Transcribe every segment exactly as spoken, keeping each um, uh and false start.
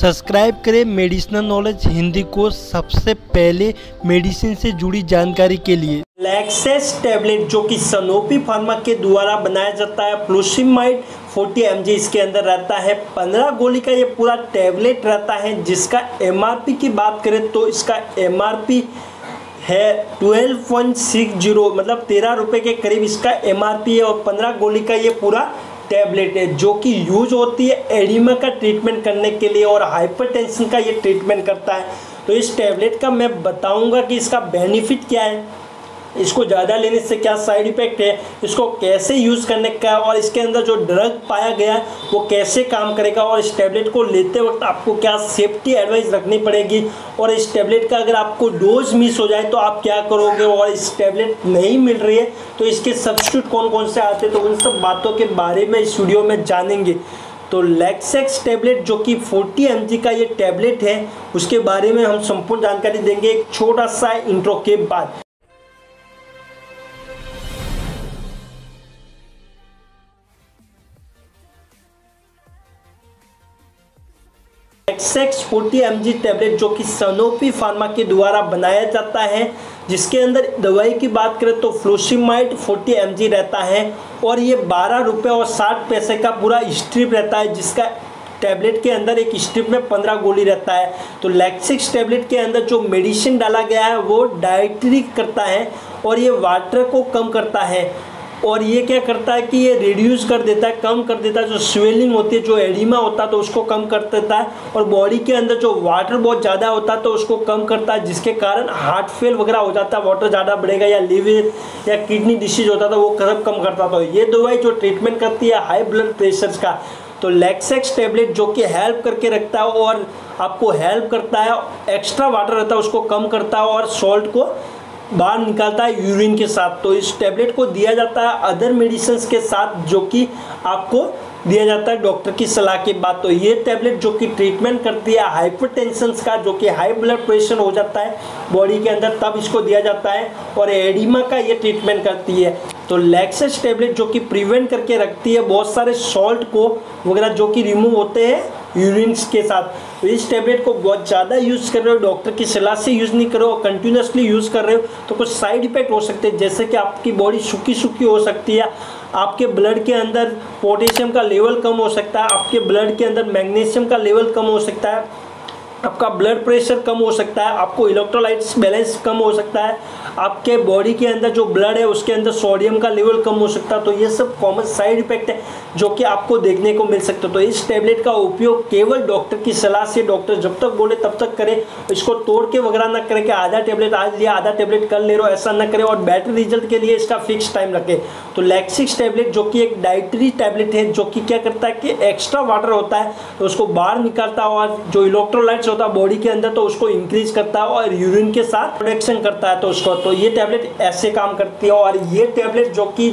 Subscribe करें medicinal knowledge Hindi course सबसे पहले मेडिसिन से जुड़ी जानकारी के लिए। लैक्सेस टैबलेट जो कि सनोफी फार्मा के द्वारा बनाया जाता है, फ्लोसिमाइड चालीस एम जी इसके अंदर रहता है। पंद्रह गोली का ये पूरा टैबलेट रहता है, जिसका एमआरपी की बात करें तो इसका एमआरपी है बारह पॉइंट साठ, मतलब तेरह रुपये के करीब इसका एमआरपी है। और पंद्रह गोली का ये पूरा टैबलेट है जो कि यूज होती है एडिमा का ट्रीटमेंट करने के लिए और हाइपरटेंशन का ये ट्रीटमेंट करता है। तो इस टैबलेट का मैं बताऊंगा कि इसका बेनिफिट क्या है, इसको ज़्यादा लेने से क्या साइड इफ़ेक्ट है, इसको कैसे यूज़ करने का और इसके अंदर जो ड्रग पाया गया है वो कैसे काम करेगा, और इस टैबलेट को लेते वक्त आपको क्या सेफ्टी एडवाइस रखनी पड़ेगी, और इस टैबलेट का अगर आपको डोज मिस हो जाए तो आप क्या करोगे, और इस टैबलेट नहीं मिल रही है तो इसके सब्स्टिट्यूट कौन कौन से आते हैं, तो उन सब बातों के बारे में इस वीडियो में जानेंगे। तो लैक्सेस टैबलेट जो कि चालीस एम जी का ये टैबलेट है उसके बारे में हम संपूर्ण जानकारी देंगे एक छोटा सा इंट्रो के बाद। लैक्सेस चालीस एम जी टैबलेट जो कि सनोफी फार्मा के द्वारा बनाया जाता है, जिसके अंदर दवाई की बात करें तो फ्लोसिमाइड चालीस एम जी रहता है और ये बारह रुपये और साठ पैसे का पूरा स्ट्रिप रहता है, जिसका टैबलेट के अंदर एक स्ट्रिप में पंद्रह गोली रहता है। तो लैक्सेस टैबलेट के अंदर जो मेडिसिन डाला गया है वो डाइटरी करता है और ये वाटर को कम करता है, और ये क्या करता है कि ये रिड्यूस कर देता है, कम कर देता है जो स्वेलिंग होती है, जो एडिमा होता है तो उसको कम कर देता है, और बॉडी के अंदर जो वाटर बहुत ज़्यादा होता है तो उसको कम करता है, जिसके कारण हार्ट फेल वगैरह हो जाता है, वाटर ज़्यादा बढ़ेगा, या लिवर या किडनी डिसीज होता था वो सब कम करता था। ये दवाई जो ट्रीटमेंट करती है हाई ब्लड प्रेशर का, तो लैक्सेस टैबलेट जो कि हेल्प करके रखता है और आपको हेल्प करता है, एक्स्ट्रा वाटर रहता है उसको कम करता है और सॉल्ट को बाहर निकालता है यूरिन के साथ। तो इस टैबलेट को दिया जाता है अदर मेडिसिन के साथ जो कि आपको दिया जाता है डॉक्टर की सलाह के बाद। तो ये टैबलेट जो कि ट्रीटमेंट करती है हाइपरटेंशन का, जो कि हाई ब्लड प्रेशर हो जाता है बॉडी के अंदर तब इसको दिया जाता है, और एडिमा का ये ट्रीटमेंट करती है। तो लैक्सेस टैबलेट जो कि प्रिवेंट करके रखती है बहुत सारे सॉल्ट को वगैरह जो कि रिमूव होते हैं यूरिन्स के साथ। तो इस टैबलेट को बहुत ज़्यादा यूज़ कर रहे हो, डॉक्टर की सलाह से यूज़ नहीं करो, कंटिन्यूसली यूज़ कर रहे हो तो कुछ साइड इफेक्ट हो सकते हैं, जैसे कि आपकी बॉडी सूखी सूखी हो सकती है, आपके ब्लड के अंदर पोटेशियम का लेवल कम हो सकता है, आपके ब्लड के अंदर मैग्नीशियम का लेवल कम हो सकता है, आपका ब्लड प्रेशर कम हो सकता है, आपको इलेक्ट्रोलाइट्स बैलेंस कम हो सकता है, आपके बॉडी के अंदर जो ब्लड है उसके अंदर सोडियम का लेवल कम हो सकता है। तो ये सब कॉमन साइड इफेक्ट है जो कि आपको देखने को मिल सकता है। तो इस टैबलेट का उपयोग केवल डॉक्टर की सलाह से, डॉक्टर जब तक बोले तब तक करें, इसको तोड़ के वगैरह ना करें कि आधा टैबलेट आज लिया आधा टैबलेट कल ले रहे हो, ऐसा ना करें, और बेटर रिजल्ट के लिए इसका फिक्स टाइम रखें। तो लैक्सेस टैबलेट जो कि एक डाइटरी टैबलेट है जो कि क्या करता है कि एक्स्ट्रा वाटर होता है तो उसको बाहर निकालता है, और जो इलेक्ट्रोलाइट्स होता है बॉडी के अंदर तो उसको इंक्रीज करता है और यूरिन के साथ प्रोडक्शन करता है तो उसको। तो ये टैबलेट ऐसे काम करती है। और ये टैबलेट जो कि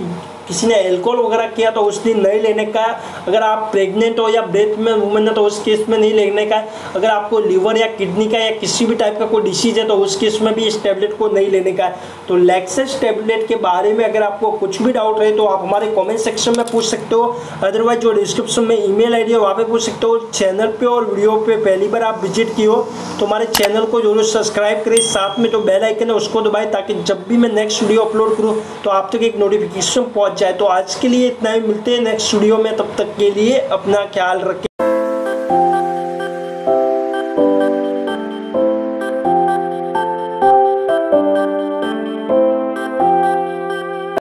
किसी ने एल्कोहल वगैरह किया तो उस दिन नहीं लेने का, अगर आप प्रेग्नेंट हो या ब्रेथ में वुमेन है तो उस केस में नहीं लेने का, अगर आपको लीवर या किडनी का या किसी भी टाइप का कोई डिसीज है तो उस केस में भी इस टैबलेट को नहीं लेने का। तो लैक्सेस टैबलेट के बारे में अगर आपको कुछ भी डाउट रहे तो आप हमारे कॉमेंट सेक्शन में पूछ सकते हो, अदरवाइज जो डिस्क्रिप्शन में ई मेल आई डी है वहाँ पर पूछ सकते हो। चैनल पर और वीडियो पर पहली बार आप विजिट की हो तो हमारे चैनल को जरूर सब्सक्राइब करें, साथ में जो बेल आइकन है उसको दबाएँ ताकि जब भी मैं नेक्स्ट वीडियो अपलोड करूँ तो आप तक एक नोटिफिकेशन पहुँच जाए। तो आज के लिए इतना ही, मिलते हैं नेक्स्ट वीडियो में, तब तक के लिए अपना ख्याल रखें।